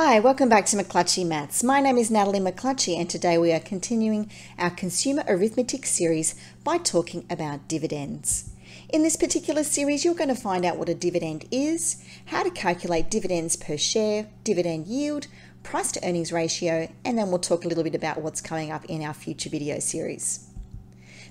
Hi, welcome back to McClatchey Maths. My name is Natalie McClatchey and today we are continuing our Consumer Arithmetic series by talking about dividends. In this particular series, you're going to find out what a dividend is, how to calculate dividends per share, dividend yield, price-to-earnings ratio, and then we'll talk a little bit about what's coming up in our future video series.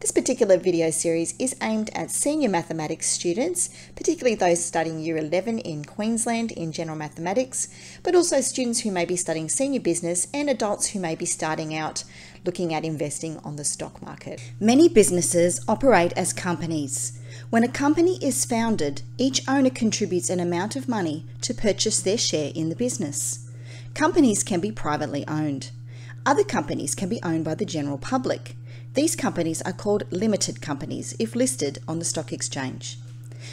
This particular video series is aimed at senior mathematics students, particularly those studying Year 11 in Queensland in general mathematics, but also students who may be studying senior business and adults who may be starting out looking at investing on the stock market. Many businesses operate as companies. When a company is founded, each owner contributes an amount of money to purchase their share in the business. Companies can be privately owned. Other companies can be owned by the general public. These companies are called limited companies if listed on the stock exchange.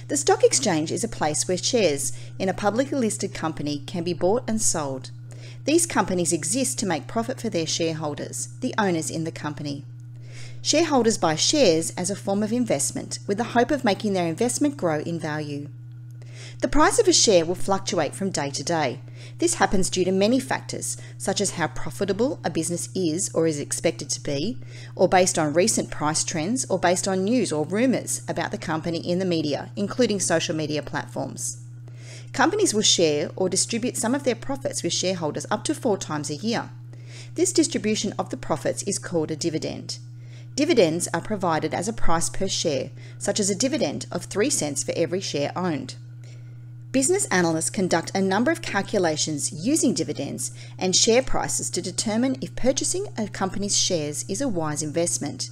The stock exchange is a place where shares in a publicly listed company can be bought and sold. These companies exist to make profit for their shareholders, the owners in the company. Shareholders buy shares as a form of investment with the hope of making their investment grow in value. The price of a share will fluctuate from day to day. This happens due to many factors, such as how profitable a business is or is expected to be, or based on recent price trends, or based on news or rumours about the company in the media, including social media platforms. Companies will share or distribute some of their profits with shareholders up to 4 times a year. This distribution of the profits is called a dividend. Dividends are provided as a price per share, such as a dividend of 3 cents for every share owned. Business analysts conduct a number of calculations using dividends and share prices to determine if purchasing a company's shares is a wise investment.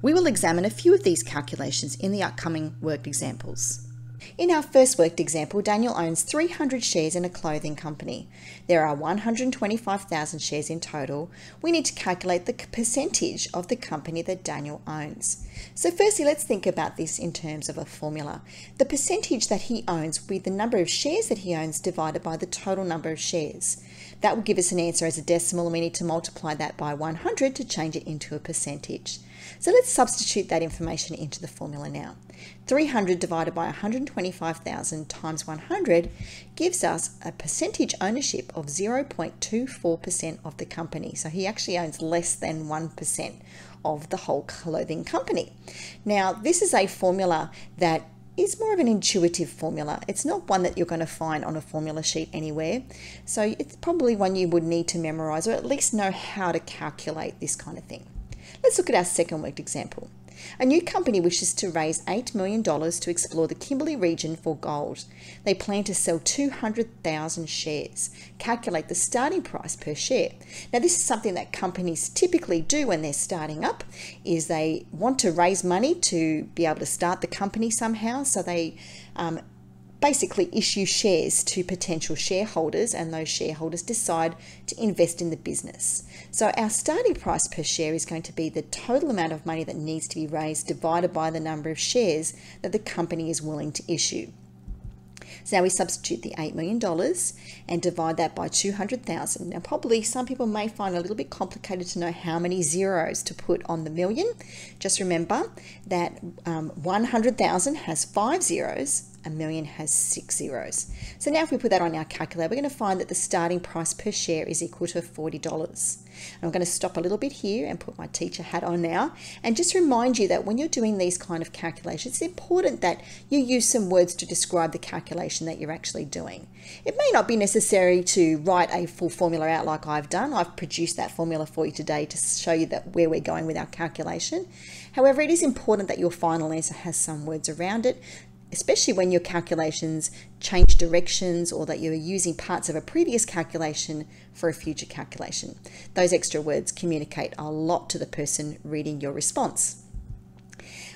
We will examine a few of these calculations in the upcoming worked examples. In our first worked example, Daniel owns 300 shares in a clothing company. There are 125,000 shares in total. We need to calculate the percentage of the company that Daniel owns. So firstly, let's think about this in terms of a formula. The percentage that he owns will be the number of shares that he owns divided by the total number of shares. That will give us an answer as a decimal, and we need to multiply that by 100 to change it into a percentage. So let's substitute that information into the formula now. 300 divided by 125,000 times 100 gives us a percentage ownership of 0.24% of the company. So he actually owns less than 1% of the whole clothing company. Now, this is a formula that is more of an intuitive formula. It's not one that you're going to find on a formula sheet anywhere. So it's probably one you would need to memorize or at least know how to calculate this kind of thing. Let's look at our second worked example. A new company wishes to raise $8 million to explore the Kimberley region for gold. They plan to sell 200,000 shares. Calculate the starting price per share. Now, this is something that companies typically do when they're starting up, is they want to raise money to be able to start the company somehow. So they basically issue shares to potential shareholders, and those shareholders decide to invest in the business. So our starting price per share is going to be the total amount of money that needs to be raised divided by the number of shares that the company is willing to issue. So now we substitute the $8 million and divide that by 200,000. Now, probably some people may find it a little bit complicated to know how many zeros to put on the million. Just remember that 100,000 has 5 zeros, a million has 6 zeros. So now if we put that on our calculator, we're going to find that the starting price per share is equal to $40. And I'm going to stop a little bit here and put my teacher hat on now and just remind you that when you're doing these kind of calculations, it's important that you use some words to describe the calculation that you're actually doing. It may not be necessary to write a full formula out like I've done. I've produced that formula for you today to show you that where we're going with our calculation. However, it is important that your final answer has some words around it, especially when your calculations change directions or that you're using parts of a previous calculation for a future calculation. Those extra words communicate a lot to the person reading your response.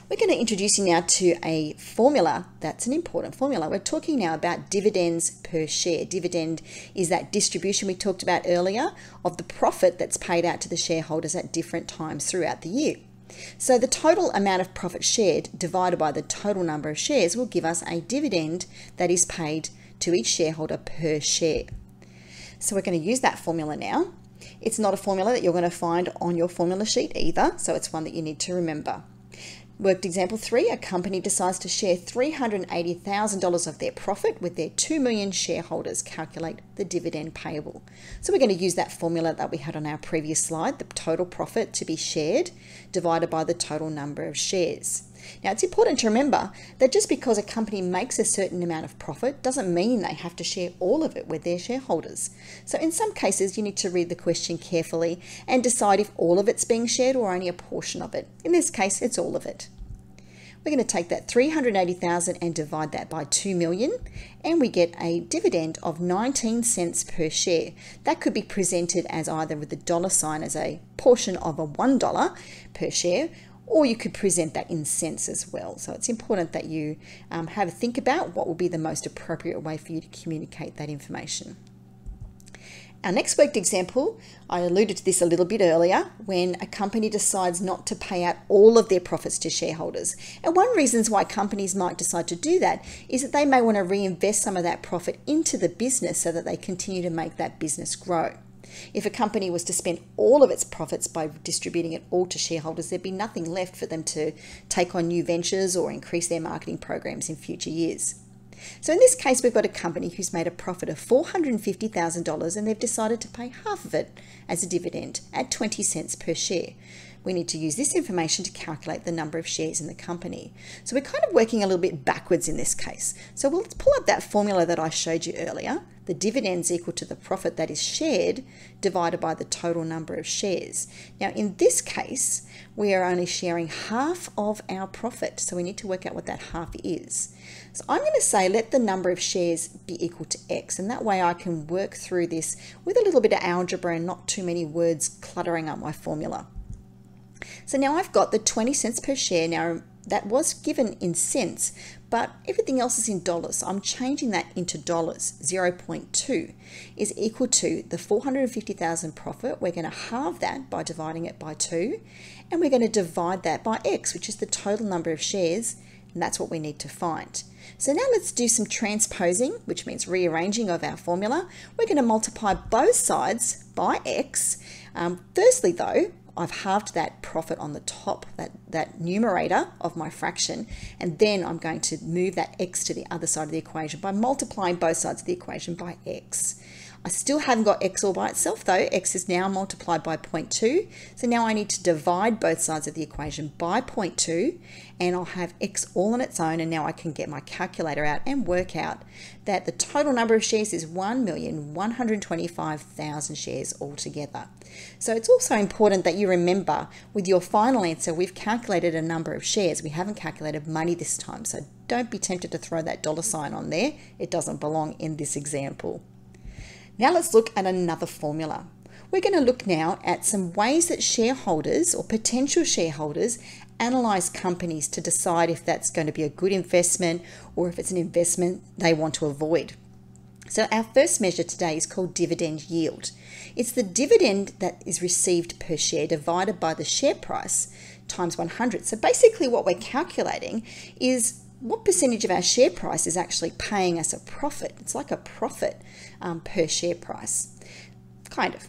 We're going to introduce you now to a formula that's an important formula. We're talking now about dividends per share. Dividend is that distribution we talked about earlier of the profit that's paid out to the shareholders at different times throughout the year. So the total amount of profit shared divided by the total number of shares will give us a dividend that is paid to each shareholder per share. So we're going to use that formula now. It's not a formula that you're going to find on your formula sheet either, so it's one that you need to remember. Worked example 3, a company decides to share $380,000 of their profit with their 2 million shareholders. Calculate the dividend payable. So we're going to use that formula that we had on our previous slide, the total profit to be shared divided by the total number of shares. Now it's important to remember that just because a company makes a certain amount of profit doesn't mean they have to share all of it with their shareholders. So in some cases you need to read the question carefully and decide if all of it's being shared or only a portion of it. In this case, it's all of it. We're going to take that 380,000 and divide that by 2 million, and we get a dividend of 19 cents per share. That could be presented as either with the dollar sign as a portion of a $1 per share, or you could present that in cents as well. So it's important that you have a think about what will be the most appropriate way for you to communicate that information. Our next worked example, I alluded to this a little bit earlier, when a company decides not to pay out all of their profits to shareholders. And one reason why companies might decide to do that is that they may want to reinvest some of that profit into the business so that they continue to make that business grow. If a company was to spend all of its profits by distributing it all to shareholders, there'd be nothing left for them to take on new ventures or increase their marketing programs in future years. So in this case, we've got a company who's made a profit of $450,000 and they've decided to pay half of it as a dividend at 20 cents per share. We need to use this information to calculate the number of shares in the company. So we're kind of working a little bit backwards in this case. So we'll pull up that formula that I showed you earlier. The dividend's equal to the profit that is shared divided by the total number of shares. Now in this case, we are only sharing half of our profit. So we need to work out what that half is. So I'm going to say let the number of shares be equal to X, and that way I can work through this with a little bit of algebra and not too many words cluttering up my formula. So now I've got the 20 cents per share. Now that was given in cents, but everything else is in dollars. So I'm changing that into dollars. 0.2 is equal to the 450,000 profit. We're going to halve that by dividing it by 2, and we're going to divide that by X, which is the total number of shares, and that's what we need to find. So now let's do some transposing, which means rearranging of our formula. We're going to multiply both sides by X. Firstly though, I've halved that profit on the top, that numerator of my fraction, and then I'm going to move that X to the other side of the equation by multiplying both sides of the equation by X. I still haven't got X all by itself though. X is now multiplied by 0.2. So now I need to divide both sides of the equation by 0.2, and I'll have X all on its own, and now I can get my calculator out and work out that the total number of shares is 1,125,000 shares altogether. So it's also important that you remember with your final answer, we've calculated a number of shares. We haven't calculated money this time. So don't be tempted to throw that dollar sign on there. It doesn't belong in this example. Now let's look at another formula. We're going to look now at some ways that shareholders or potential shareholders analyze companies to decide if that's going to be a good investment or if it's an investment they want to avoid. So our first measure today is called dividend yield. It's the dividend that is received per share divided by the share price times 100. So basically what we're calculating is what percentage of our share price is actually paying us a profit. It's like a profit per share price, kind of.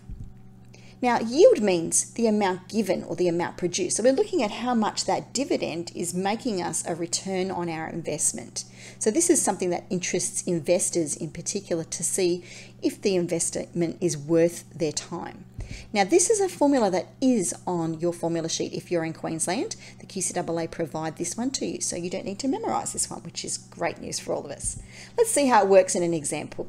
Now, yield means the amount given or the amount produced. So we're looking at how much that dividend is making us a return on our investment. So this is something that interests investors in particular to see if the investment is worth their time. Now, this is a formula that is on your formula sheet if you're in Queensland. The QCAA provide this one to you, so you don't need to memorise this one, which is great news for all of us. Let's see how it works in an example.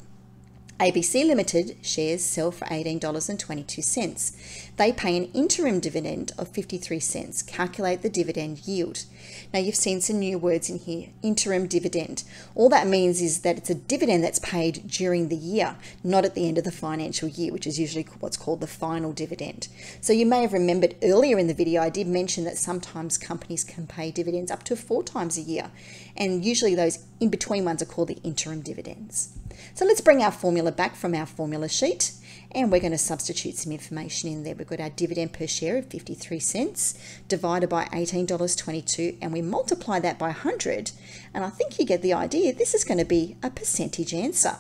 ABC Limited shares sell for $18.22. They pay an interim dividend of 53 cents. Calculate the dividend yield. Now you've seen some new words in here, interim dividend. All that means is that it's a dividend that's paid during the year, not at the end of the financial year, which is usually what's called the final dividend. So you may have remembered earlier in the video, I did mention that sometimes companies can pay dividends up to 4 times a year. And usually those in between ones are called the interim dividends. So let's bring our formula formula back from our formula sheet, and we're going to substitute some information in there. We've got our dividend per share of 53 cents divided by $18.22, and we multiply that by 100, and I think you get the idea. This is going to be a percentage answer.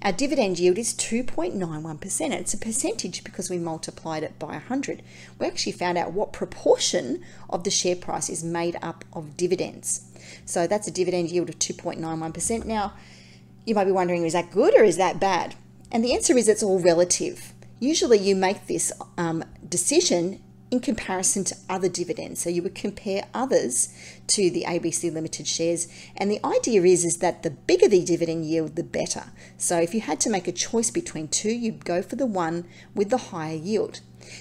Our dividend yield is 2.91%, and it's a percentage because we multiplied it by 100. We actually found out what proportion of the share price is made up of dividends. So that's a dividend yield of 2.91%. Now, you might be wondering, is that good or is that bad? And the answer is it's all relative. Usually you make this decision in comparison to other dividends. So you would compare others to the ABC Limited shares. And the idea is that the bigger the dividend yield, the better. So if you had to make a choice between two, you'd go for the one with the higher yield.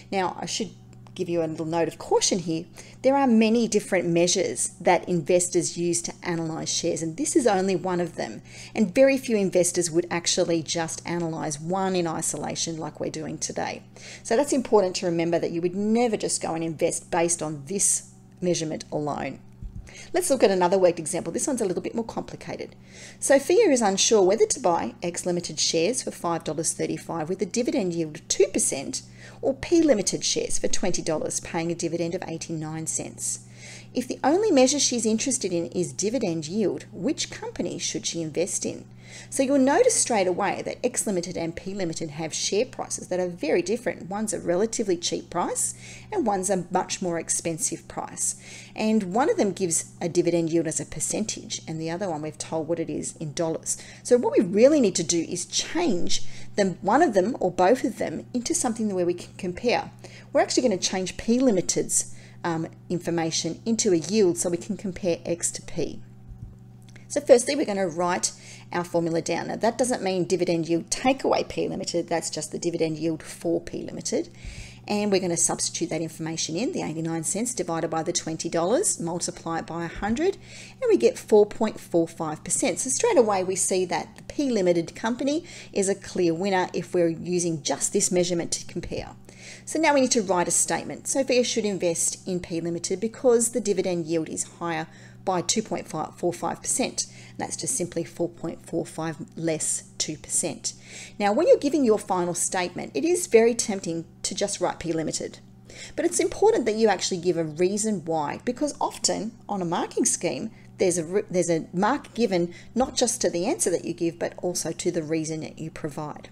Now, I should give you a little note of caution here. There are many different measures that investors use to analyze shares, and this is only one of them. And very few investors would actually just analyze one in isolation like we're doing today. So that's important to remember, that you would never just go and invest based on this measurement alone. Let's look at another worked example. This one's a little bit more complicated. Sophia is unsure whether to buy X Limited shares for $5.35 with a dividend yield of 2% or P Limited shares for $20, paying a dividend of 89 cents. If the only measure she's interested in is dividend yield, which company should she invest in? So you'll notice straight away that X Limited and P Limited have share prices that are very different. One's a relatively cheap price and one's a much more expensive price. And one of them gives a dividend yield as a percentage, and the other one we've told what it is in dollars. So what we really need to do is change one of them or both of them into something where we can compare. We're actually going to change P Limited's information into a yield so we can compare X to P. So firstly, we're going to write our formula down. Now, that doesn't mean dividend yield take away P Limited, that's just the dividend yield for P Limited. And we're going to substitute that information in, the 89 cents divided by the $20, multiply it by 100, and we get 4.45%. So straight away we see that the P Limited company is a clear winner if we're using just this measurement to compare. So now we need to write a statement. Sophia should invest in P Limited because the dividend yield is higher by 2.45%. That's just simply 4.45 less 2%. Now, when you're giving your final statement, it is very tempting to just write P Limited, but it's important that you actually give a reason why, because often on a marking scheme, there's a mark given not just to the answer that you give, but also to the reason that you provide.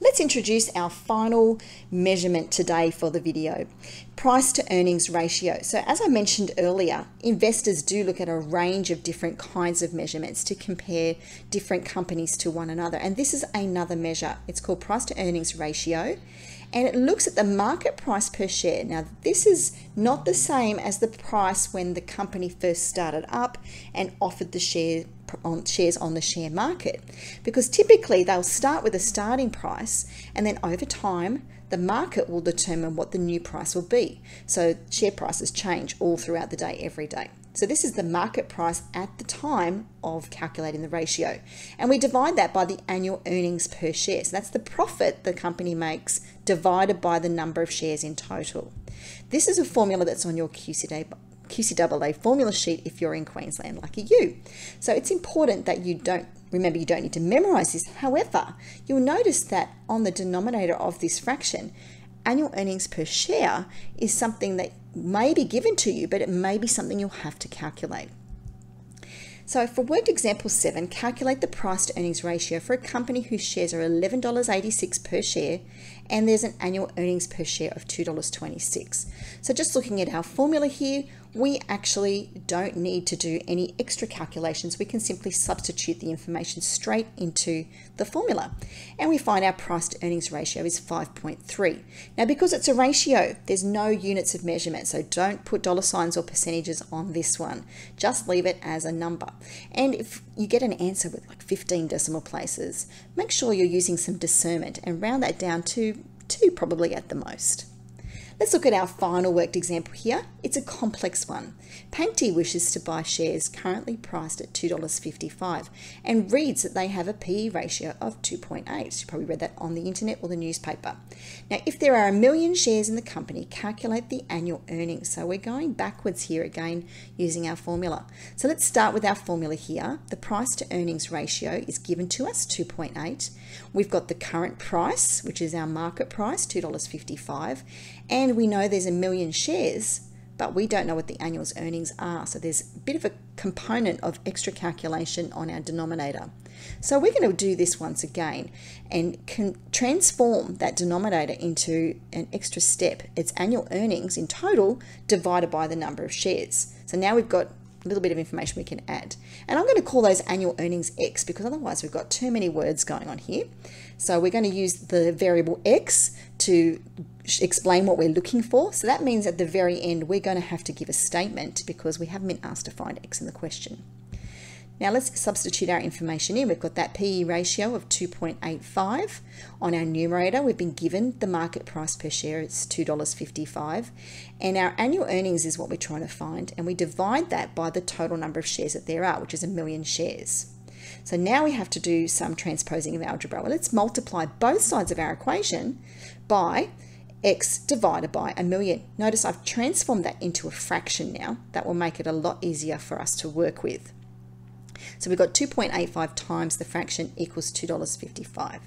Let's introduce our final measurement today for the video, price-to-earnings ratio. So as I mentioned earlier, investors do look at a range of different kinds of measurements to compare different companies to one another. And this is another measure. It's called price-to-earnings ratio, and it looks at the market price per share. Now, this is not the same as the price when the company first started up and offered the shares on the share market, because typically they'll start with a starting price, and then over time the market will determine what the new price will be. So share prices change all throughout the day, every day. So this is the market price at the time of calculating the ratio, and we divide that by the annual earnings per share. So that's the profit the company makes divided by the number of shares in total. This is a formula that's on your QCAA formula sheet if you're in Queensland, lucky you. So it's important that you don't need to memorize this. However, you'll notice that on the denominator of this fraction, annual earnings per share is something that may be given to you, but it may be something you'll have to calculate. So for worked example 7, calculate the price to earnings ratio for a company whose shares are $11.86 per share, and there's an annual earnings per share of $2.26. So just looking at our formula here, we actually don't need to do any extra calculations. We can simply substitute the information straight into the formula, and we find our price to earnings ratio is 5.3. Now, because it's a ratio, there's no units of measurement, so don't put dollar signs or percentages on this one. Just leave it as a number. And if you get an answer with like 15 decimal places, make sure you're using some discernment and round that down to 2 probably at the most. Let's look at our final worked example here. It's a complex one. PankT wishes to buy shares currently priced at $2.55 and reads that they have a PE ratio of 2.8. You probably read that on the internet or the newspaper. Now, if there are 1 million shares in the company, calculate the annual earnings. So we're going backwards here again using our formula. So let's start with our formula here. The price to earnings ratio is given to us, 2.8. We've got the current price, which is our market price, $2.55, and we know there's 1 million shares, but we don't know what the annual earnings are. So there's a bit of a component of extra calculation on our denominator. So we're going to do this once again and can transform that denominator into an extra step. It's annual earnings in total divided by the number of shares. So now we've got a little bit of information we can add. And I'm going to call those annual earnings X because otherwise we've got too many words going on here. So we're going to use the variable X to explain what we're looking for. So that means at the very end, we're going to have to give a statement because we haven't been asked to find X in the question. Now let's substitute our information in. We've got that PE ratio of 2.85. On our numerator, we've been given the market price per share, it's $2.55. And our annual earnings is what we're trying to find. And we divide that by the total number of shares that there are, which is 1 million shares. So now we have to do some transposing of algebra. Well, let's multiply both sides of our equation by X divided by 1 million. Notice I've transformed that into a fraction now. That will make it a lot easier for us to work with. So we've got 2.85 times the fraction equals $2.55.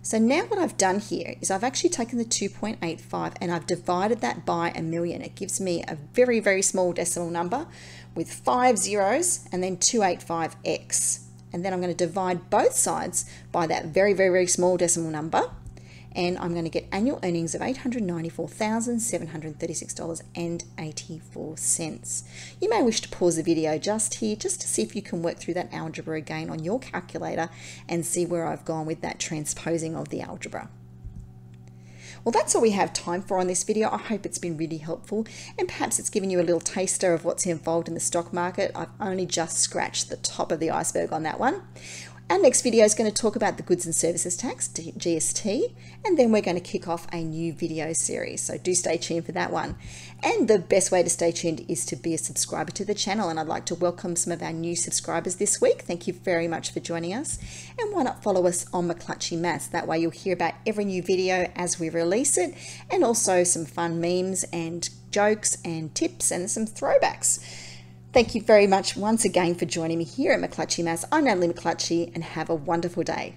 So now what I've done here is I've actually taken the 2.85 and I've divided that by 1 million. It gives me a very, very small decimal number with 5 zeros and then 285x. And then I'm going to divide both sides by that very, very, very small decimal number. And I'm going to get annual earnings of $894,736.84. You may wish to pause the video just here, just to see if you can work through that algebra again on your calculator and see where I've gone with that transposing of the algebra. Well, that's all we have time for on this video. I hope it's been really helpful and perhaps it's given you a little taster of what's involved in the stock market. I've only just scratched the top of the iceberg on that one. Our next video is going to talk about the goods and services tax, GST, and then we're going to kick off a new video series. So do stay tuned for that one. And the best way to stay tuned is to be a subscriber to the channel. And I'd like to welcome some of our new subscribers this week. Thank you very much for joining us. And why not follow us on McClatchey Maths? That way you'll hear about every new video as we release it, and also some fun memes and jokes and tips and some throwbacks. Thank you very much once again for joining me here at McClatchey Maths. I'm Natalie McClatchey and have a wonderful day.